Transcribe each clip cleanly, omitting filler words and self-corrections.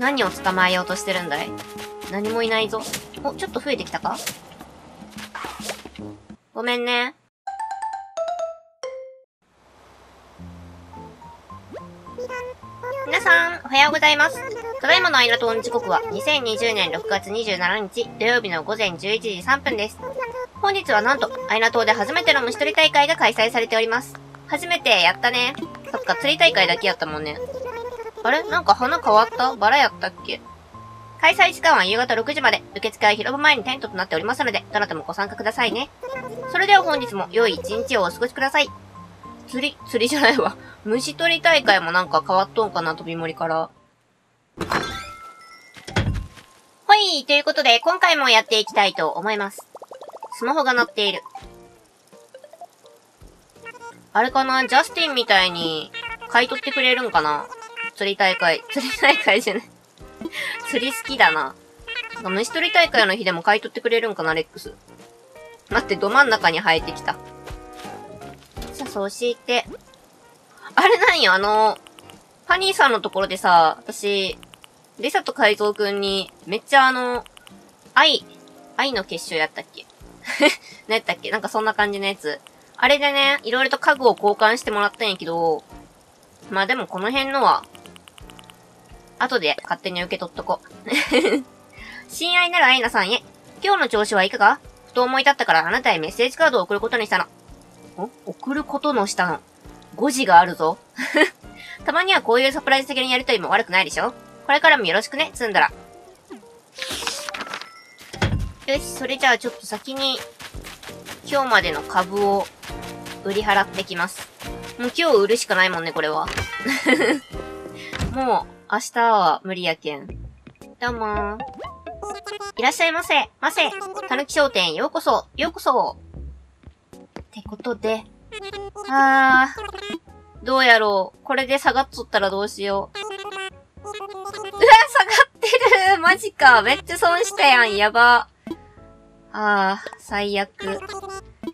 何を捕まえようとしてるんだい？何もいないぞ。お、ちょっと増えてきたか？ごめんね。皆さん、おはようございます。ただいまのアイラ島の時刻は2020年6月27日土曜日の午前11時3分です。本日はなんと、アイラ島で初めての虫取り大会が開催されております。初めてやったね。そっか、釣り大会だけやったもんね。あれ？なんか花変わった？バラやったっけ？開催時間は夕方6時まで、受付は広場前にテントとなっておりますので、どなたもご参加くださいね。それでは本日も良い一日をお過ごしください。釣りじゃないわ。虫取り大会もなんか変わっとんかな、飛び森から。ほい、ということで、今回もやっていきたいと思います。スマホが鳴っている。あれかな、ジャスティンみたいに買い取ってくれるんかな？釣り大会じゃない。釣り好きだな。虫取り大会の日でも買い取ってくれるんかな、レックス。待って、ど真ん中に生えてきた。さあ、そうして。あれなんよ、パニーさんのところでさ、私、リサと海蔵くんに、めっちゃ愛の結晶やったっけ何やったっけ、なんかそんな感じのやつ。あれでね、いろいろと家具を交換してもらったんやけど、まあでもこの辺のは、後で勝手に受け取っとこ。親愛なるアイナさんへ、今日の調子はいかが？ふと思い立ったからあなたへメッセージカードを送ることにしたの。送ることのしたの。誤字があるぞ。たまにはこういうサプライズ的にやりとりも悪くないでしょ？これからもよろしくね、ツンドラ。よし、それじゃあちょっと先に、今日までの株を売り払ってきます。もう今日売るしかないもんね、これは。もう明日は無理やけん。どうもー。いらっしゃいませ。たぬき商店ようこそ。ってことで。あー。どうやろう。これで下がっとったらどうしよう。うわ、下がってる。マジか。めっちゃ損したやん。やば。あー、最悪。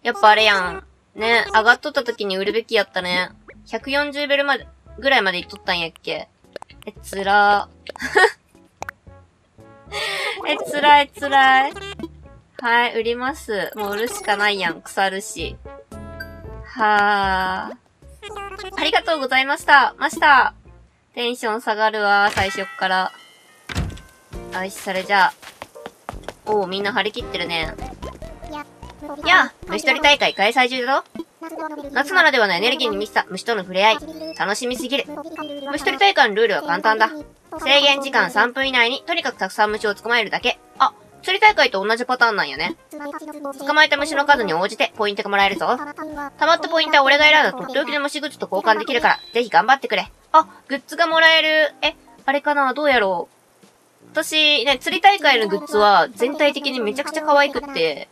やっぱあれやん。ね、上がっとった時に売るべきやったね。140ベルまで、ぐらいまでいっとったんやっけ。え、つらい。はい、売ります。もう売るしかないやん。腐るし。はー。ありがとうございました。テンション下がるわ、最初から。よし、それじゃあ。おお、みんな張り切ってるね。やあ、虫取り大会開催中だぞ。夏ならではのエネルギーに満ちた虫との触れ合い。楽しみすぎる。虫取り大会のルールは簡単だ。制限時間3分以内にとにかくたくさん虫を捕まえるだけ。あ、釣り大会と同じパターンなんよね。捕まえた虫の数に応じてポイントがもらえるぞ。溜まったポイントは俺が選んだとっておきの虫グッズと交換できるから、ぜひ頑張ってくれ。あ、グッズがもらえる。え、あれかな、どうやろう。私ね、釣り大会のグッズは全体的にめちゃくちゃ可愛くって、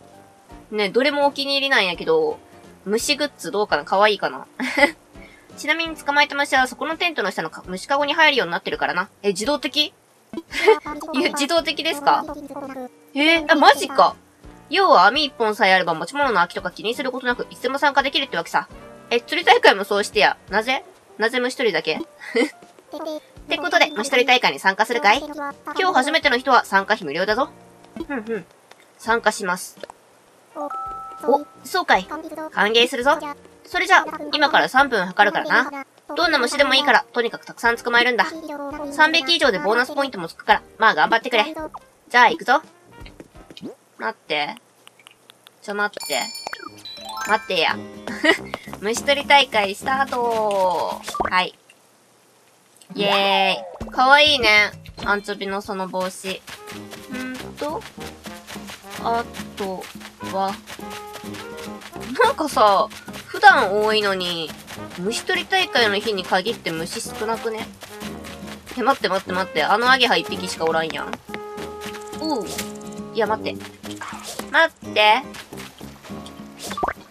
ね、どれもお気に入りなんやけど、虫グッズどうかな？可愛いかなちなみに捕まえた虫はそこのテントの下の虫かごに入るようになってるからな。え、自動的自動的ですか？あ、マジか。要は網一本さえあれば持ち物の空きとか気にすることなくいつでも参加できるってわけさ。え、釣り大会もそうしてや。なぜ虫取りだけってことで、虫取り大会に参加するかい？今日初めての人は参加費無料だぞ。参加します。お、そうかい。歓迎するぞ。それじゃあ、今から3分計るからな。どんな虫でもいいから、とにかくたくさん捕まえるんだ。3匹以上でボーナスポイントもつくから、まあ頑張ってくれ。じゃあ行くぞ。待って。待ってや。虫取り大会スタートー。はい。イエーイ。かわいいね。アンチョビのその帽子。あとは、なんかさ、普段多いのに、虫取り大会の日に限って虫少なくね？え、待って。あのアゲハ一匹しかおらんやん。いや、待って。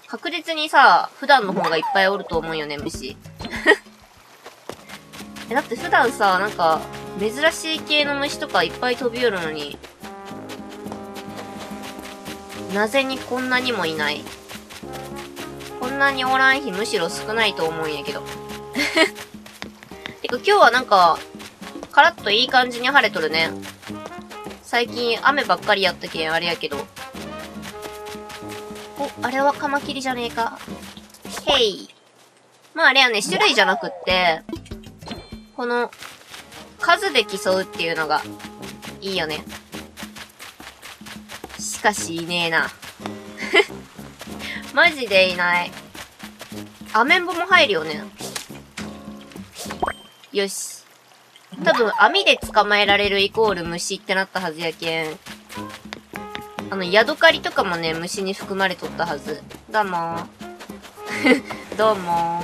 確実にさ、普段の方がいっぱいおると思うよね、虫。だって普段さ、なんか、珍しい系の虫とかいっぱい飛び寄るのに、なぜにこんなにもいない。こんなにおらん日むしろ少ないと思うんやけど。てか今日はなんか、カラッといい感じに晴れとるね。最近雨ばっかりやったけんあれやけど。お、あれはカマキリじゃねえか。へい。まああれはね、種類じゃなくって、この、数で競うっていうのが、いいよね。しかし、いねえな。マジでいない。アメンボも入るよね。よし。多分、網で捕まえられるイコール虫ってなったはずやけん。ヤドカリとかもね、虫に含まれとったはず。どうも。どうも。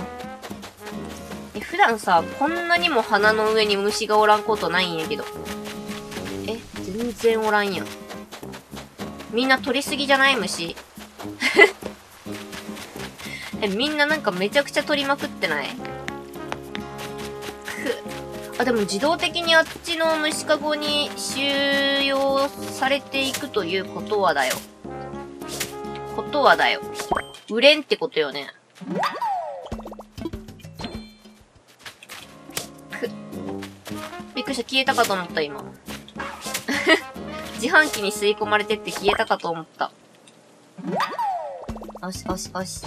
普段さ、こんなにも鼻の上に虫がおらんことないんやけど。え、全然おらんやん。みんな取りすぎじゃない虫。え、みんななんかめちゃくちゃ取りまくってない？あ、でも自動的にあっちの虫かごに収容されていくということはだよ。ことはだよ。売れんってことよね。びっくりした。消えたかと思った、今。自販機に吸い込まれてって消えたかと思った。よし、よし、よし。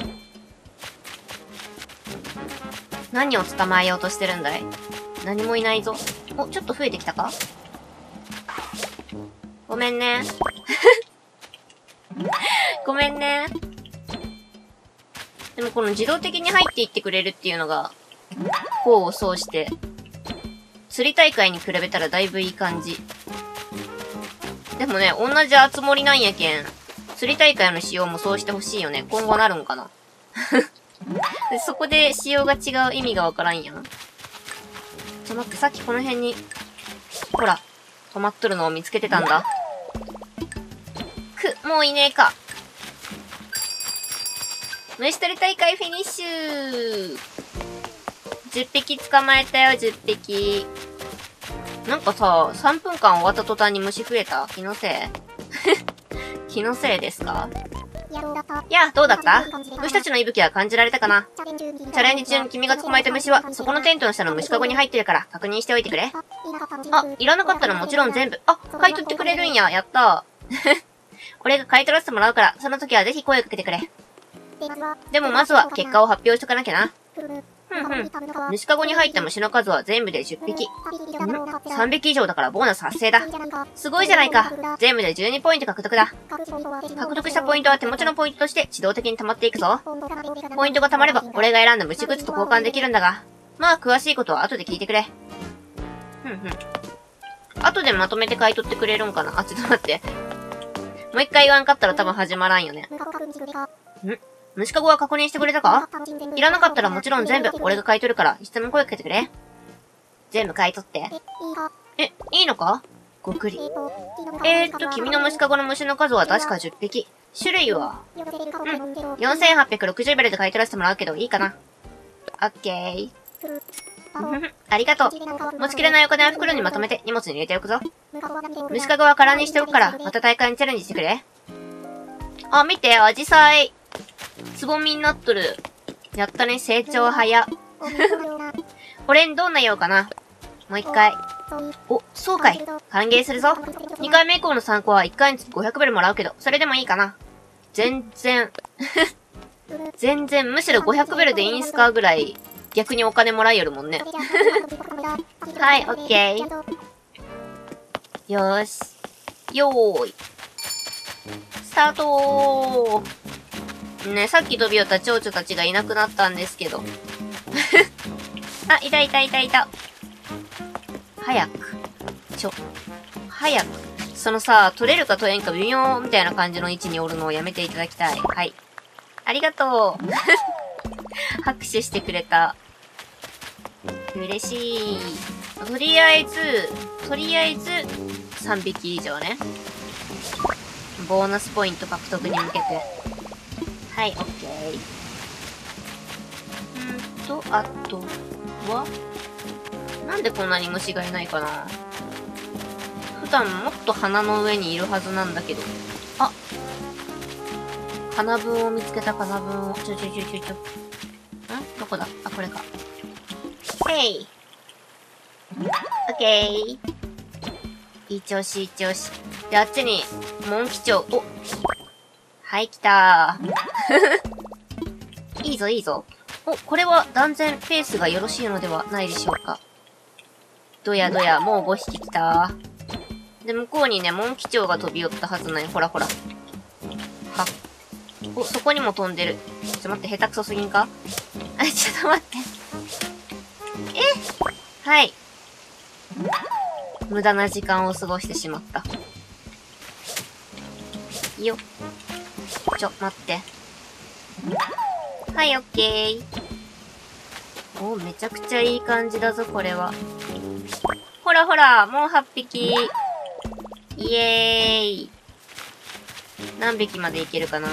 何を捕まえようとしてるんだい？何もいないぞ。お、ちょっと増えてきたか？ごめんね。ごめんね。でもこの自動的に入っていってくれるっていうのが、功を奏して、釣り大会に比べたらだいぶいい感じ。でもね、同じあつ森なんやけん、釣り大会の仕様もそうしてほしいよね。今後なるんかな。でそこで仕様が違う意味がわからんやん。ちょ、待って、さっきこの辺に、ほら、止まっとるのを見つけてたんだ。もういねえか。虫取り大会フィニッシュ。10匹捕まえたよ、10匹。なんかさ、3分間終わった途端に虫増えた？気のせい？気のせいですか？いや、どうだった？虫たちの息吹は感じられたかな？チャレンジ中に君が捕まえた虫は、そこのテントの下の虫かごに入ってるから、確認しておいてくれ。あ、いらなかったらもちろん全部。あ、買い取ってくれるんや。やったー。俺が買い取らせてもらうから、その時はぜひ声をかけてくれ。でもまずは、結果を発表しとかなきゃな。虫かごに入った虫の数は全部で10匹。3匹以上だからボーナス発生だ。すごいじゃないか。全部で12ポイント獲得だ。獲得したポイントは手持ちのポイントとして自動的に溜まっていくぞ。ポイントが溜まれば、俺が選んだ虫グッズと交換できるんだが、まあ詳しいことは後で聞いてくれ。後でまとめて買い取ってくれるんかな。あ、ちょっと待って。もう一回言わんかったら多分始まらんよね。ん？虫かごは確認してくれたか？いらなかったらもちろん全部俺が買い取るから、いつでも声かけてくれ。全部買い取って。え、いいのか？ごくり。君の虫かごの虫の数は確か10匹。種類は？うん。4860ベルで買い取らせてもらうけど、いいかな。オッケー。ありがとう。持ちきれないお金は袋にまとめて荷物に入れておくぞ。虫かごは空にしておくから、また大会にチャレンジしてくれ。あ、見て、アジサイ。つぼみになっとる。やったね、成長早。俺にどんな用かな。もう一回。お、そうかい。歓迎するぞ。2回目以降の参考は1回につき500ベルもらうけど、それでもいいかな。全然。全然、むしろ500ベルでいいんすかぐらい。逆にお金もらえよるもんね。はい、オッケー。よーし。よーい。スタートー。ね、さっき飛び寄った蝶々たちがいなくなったんですけど。あ、いたいたいたいた。早く。早く。そのさ、取れるか取れんか微妙みたいな感じの位置におるのをやめていただきたい。はい。ありがとう。拍手してくれた。嬉しい。とりあえず、3匹以上ね。ボーナスポイント獲得に向けて。はい、オッケー。あとは、なんでこんなに虫がいないかな。普段もっと鼻の上にいるはずなんだけど。あ、金分を見つけた、金分を。ちょ。ん？どこだ？あ、これか。ヘイ。オッケー。いい調子、いい調子。で、あっちに、モン吉長。お、はい、来たー。いいぞ、いいぞ。お、これは断然ペースがよろしいのではないでしょうか。どやどや、もう5匹来たー。で、向こうにね、モン吉長が飛び寄ったはずなのよ。ほらほら。は。お、そこにも飛んでる。ちょっと待って、下手くそすぎんか？あ、ちょっと待って。え？はい。無駄な時間を過ごしてしまった。よっ。ちょ、待って。はい、オッケー。お、めちゃくちゃいい感じだぞ、これは。ほらほら、もう8匹。イエーイ。何匹までいけるかな？お、う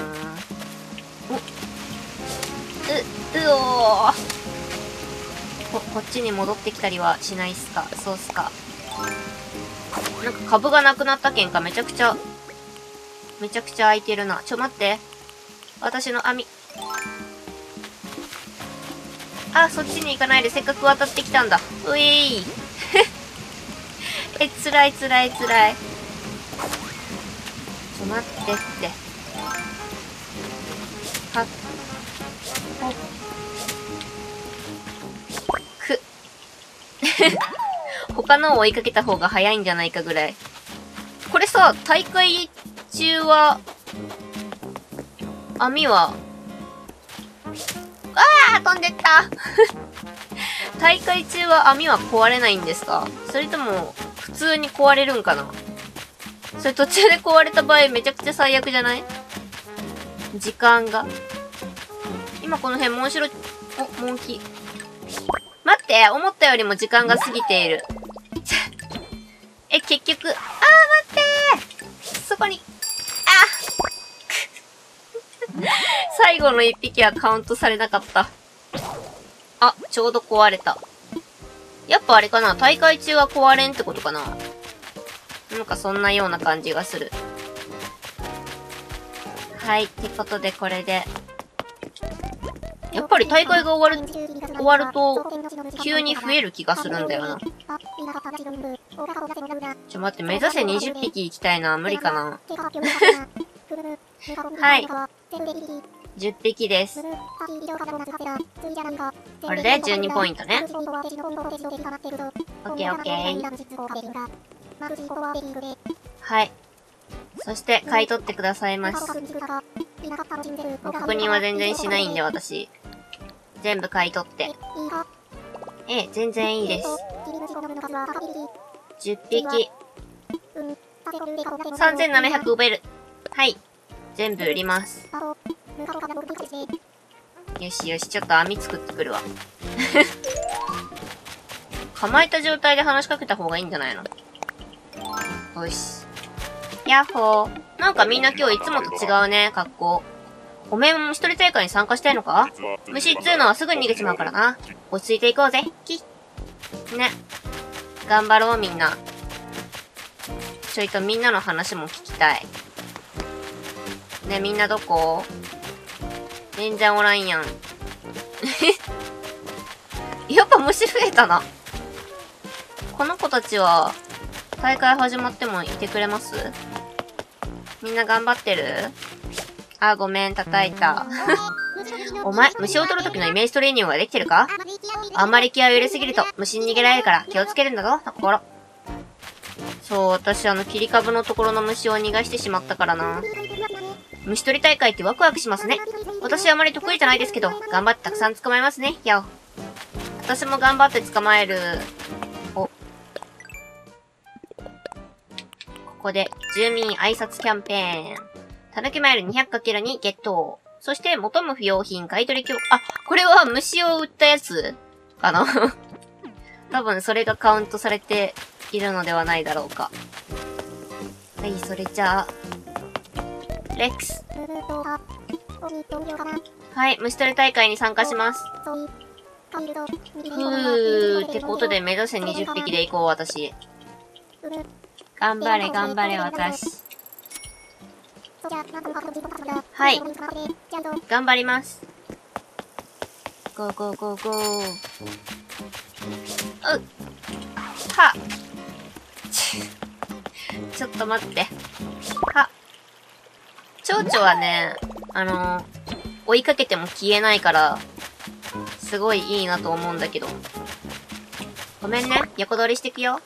おー。こっちに戻ってきたりはしないっすか？そうっすか。なんか株がなくなったけんか、めちゃくちゃ空いてるな。ちょ、待って。私の網。あ、そっちに行かないで、せっかく渡ってきたんだ。うえい。え、つらいつらいつらい。ちょ、待ってって。はっ。ほっ。く。他のを追いかけた方が早いんじゃないかぐらい。これさ、大会中は、網は、あー飛んでった大会中は網は壊れないんですか？それとも、普通に壊れるんかな？それ途中で壊れた場合めちゃくちゃ最悪じゃない？時間が。今この辺、モンシロ、お、モンキ。待って、思ったよりも時間が過ぎている。え、結局、あー待ってー、そこに、あ最後の一匹はカウントされなかった。あ、ちょうど壊れた。やっぱあれかな、大会中は壊れんってことかな。なんかそんなような感じがする。はい、ってことでこれで。やっぱり大会が終わると、急に増える気がするんだよな。ちょ、待って、目指せ20匹行きたいな。無理かな。はい。10匹です。これで12ポイントね。オッケーオッケー。はい。そして、買い取ってくださいます。確認は全然しないんで、私。全部買い取って。ええ、全然いいです。10匹。3700ベル。はい。全部売ります。よしよし、ちょっと網作ってくるわ。構えた状態で話しかけた方がいいんじゃないの？よし。やっほー。なんかみんな今日いつもと違うね、格好。おめえも虫取り大会に参加したいのか？虫っつうのはすぐに逃げちまうからな。落ち着いていこうぜ、キッ。ね。頑張ろうみんな。ちょいとみんなの話も聞きたい。ね、みんなどこ？全然おらんやん。やっぱ虫増えたな。この子たちは、大会始まってもいてくれます？みんな頑張ってる？あ、ごめん、叩いた。お前、虫を取る時のイメージトレーニングができてるか？あんまり気合を入れすぎると虫に逃げられるから気をつけるんだぞ、タココロ。そう、私切り株のところの虫を逃がしてしまったからな。虫取り大会ってワクワクしますね。私はあまり得意じゃないですけど、頑張ってたくさん捕まえますね、やお。私も頑張って捕まえる。ここで、住民挨拶キャンペーン。たぬきマイル 200×2 ゲット。そして、求む不要品買取強化。あ、これは虫を売ったやつかな多分、それがカウントされているのではないだろうか。はい、それじゃあ、レックス。はい、虫取り大会に参加します。ってことで、目指せ20匹で行こう、私。頑張れ、頑張れ、私。はい。頑張ります。ゴーゴーゴーゴー。うっ。はちょっと待って。は蝶々はね、追いかけても消えないから、すごいいいなと思うんだけど。ごめんね。横取りしてくよ。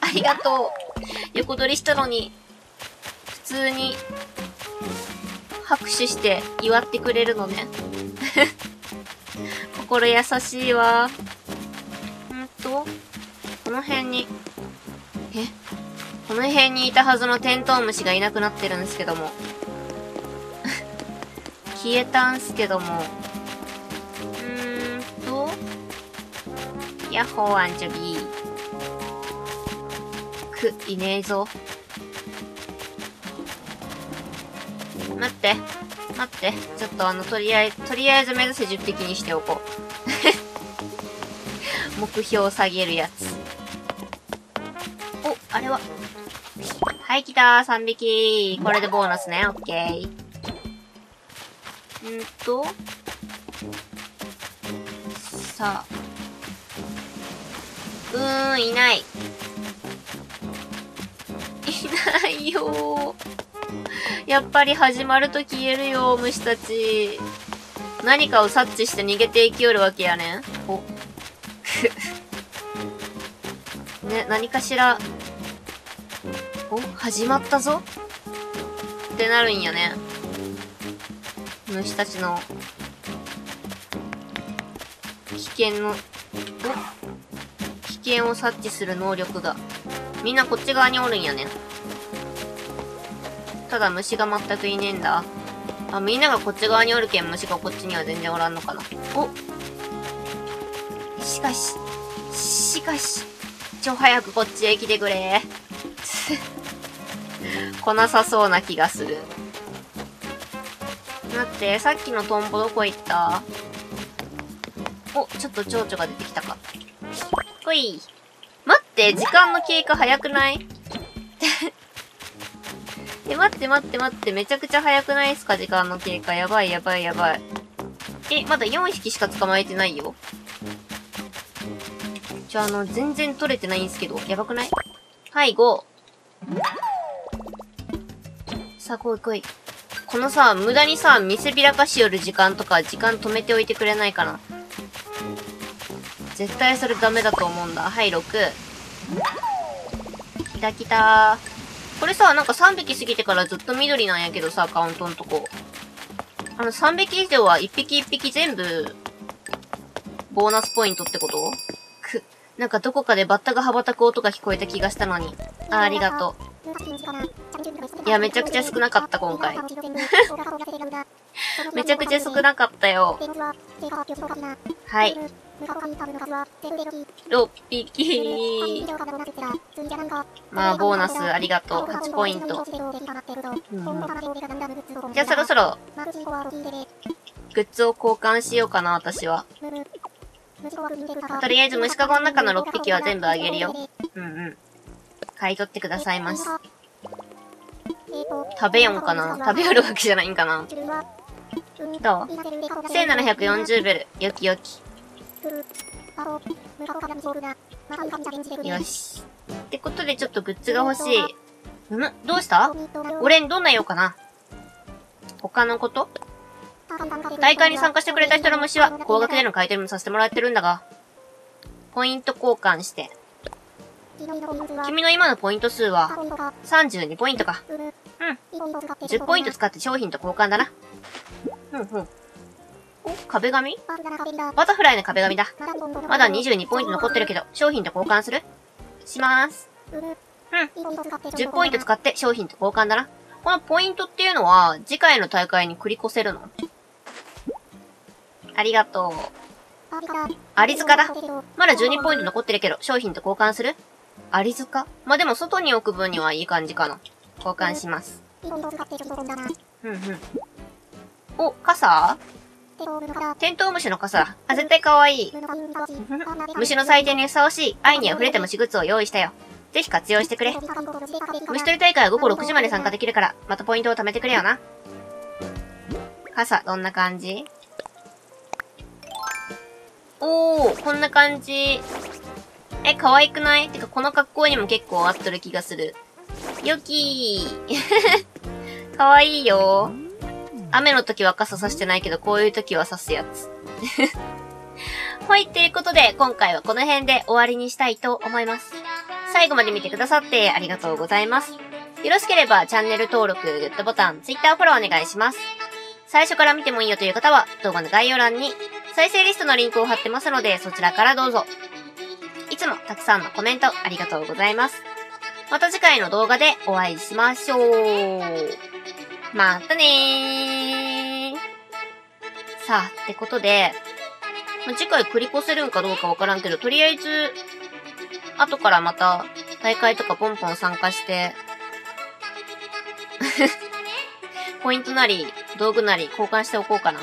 ありがとう。横取りしたのに、普通に、拍手して祝ってくれるのね。心優しいわ。この辺に、この辺にいたはずのテントウムシがいなくなってるんですけども。消えたんすけども。ヤッホーアンチョビー。いねえぞ。待って、待って。ちょっととりあえず目指せ10匹にしておこう。目標を下げるやつ。お、あれは。はい、来たー、3匹。これでボーナスね、オッケー。さあ。いない。いないよー。やっぱり始まると消えるよ、虫たち。何かを察知して逃げていきよるわけやねん。ね、何かしら、始まったぞってなるんやね。虫たちの、危険を察知する能力が。みんなこっち側におるんやね。ただ虫が全くいねえんだ。あ、みんながこっち側におるけん虫がこっちには全然おらんのかな。しかし、ちょ早くこっちへ来てくれ。来なさそうな気がする。待って、さっきのトンボどこ行った？ちょっと蝶々が出てきたか。ほい。待って、時間の経過早くない？待って、めちゃくちゃ早くないっすか？時間の経過。やばい。まだ4匹しか捕まえてないよ。全然取れてないんすけど。やばくない？はい、5。さあ、来い。このさ、無駄にさ、見せびらかしよる時間とか、時間止めておいてくれないかな。絶対それダメだと思うんだ。はい、6。来た。これさ、なんか3匹過ぎてからずっと緑なんやけどさ、カウントのとこ。3匹以上は1匹1匹全部、ボーナスポイントってこと？なんかどこかでバッタが羽ばたく音が聞こえた気がしたのに。ありがとう。いや、めちゃくちゃ少なかった、今回。めちゃくちゃ少なかったよ。はい。6匹。まあ、ボーナスありがとう。8ポイント。じゃあ、そろそろ、グッズを交換しようかな、私は。とりあえず、虫かごの中の6匹は全部あげるよ。買い取ってくださいまし。食べよんかな？食べよるわけじゃないんかな？どう？ 1740 ベル。よきよき。よし。ってことでちょっとグッズが欲しい。どうした？俺にどんな用かな？他のこと？大会に参加してくれた人の虫は高額での買い取りもさせてもらってるんだが、ポイント交換して。君の今のポイント数は32ポイントか。10ポイント使って商品と交換だな。壁紙？バタフライの壁紙だ。まだ22ポイント残ってるけど、商品と交換する？しまーす。10ポイント使って商品と交換だな。このポイントっていうのは、次回の大会に繰り越せるの？ありがとう。アリ塚だ。まだ12ポイント残ってるけど、商品と交換する？アリ塚？まあ、でも外に置く分にはいい感じかな。交換します。傘？テントウムシの傘。あ、絶対かわいい。虫の祭典にふさわしい愛に溢れた虫グッズを用意したよ。ぜひ活用してくれ。虫取り大会は午後6時まで参加できるから、またポイントを貯めてくれよな。傘、どんな感じ？こんな感じ。え、可愛くない？てか、この格好にも結構合っとる気がする。よきー。可愛いよー。雨の時は傘さしてないけど、こういう時はさすやつ。はい、ということで、今回はこの辺で終わりにしたいと思います。最後まで見てくださってありがとうございます。よろしければチャンネル登録、グッドボタン、Twitter フォローお願いします。最初から見てもいいよという方は、動画の概要欄に再生リストのリンクを貼ってますので、そちらからどうぞ。いつもたくさんのコメントありがとうございます。また次回の動画でお会いしましょう。またねー。さあ、ってことで、次回繰り越せるんかどうかわからんけど、とりあえず、後からまた大会とかポンポン参加して、ポイントなり、道具なり交換しておこうかな。